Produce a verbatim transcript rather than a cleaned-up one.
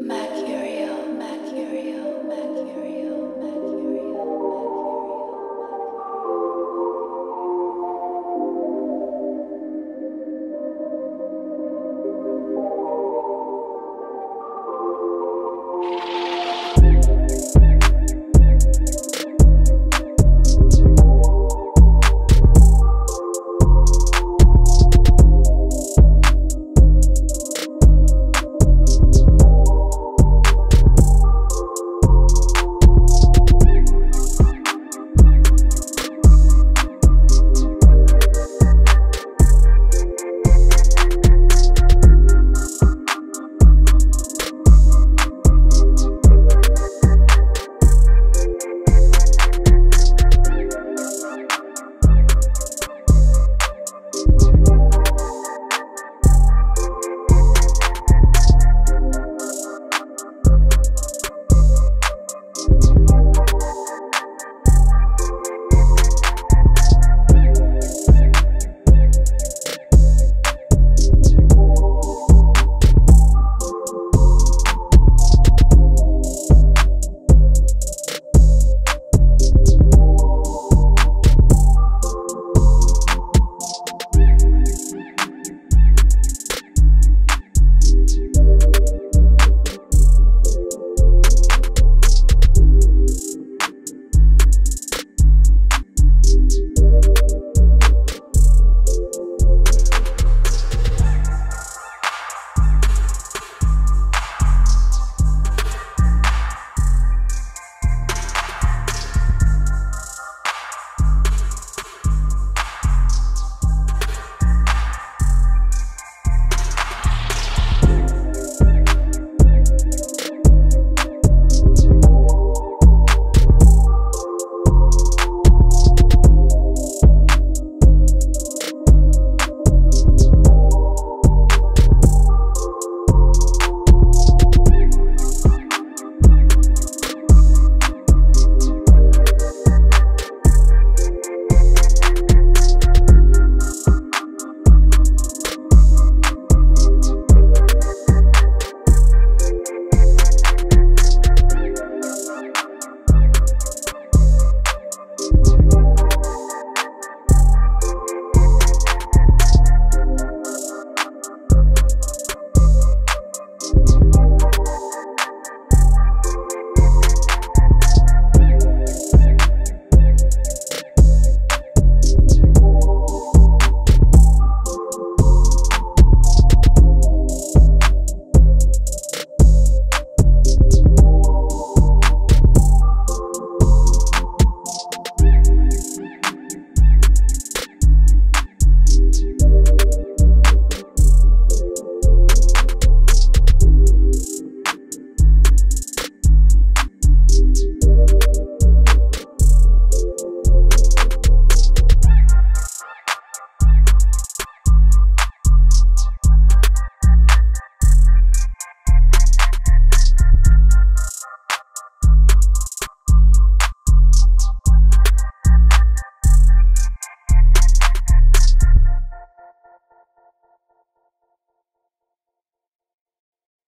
Mercurial, Mercurial, Mercurial, Mercurial, Mercurial, Mercurial.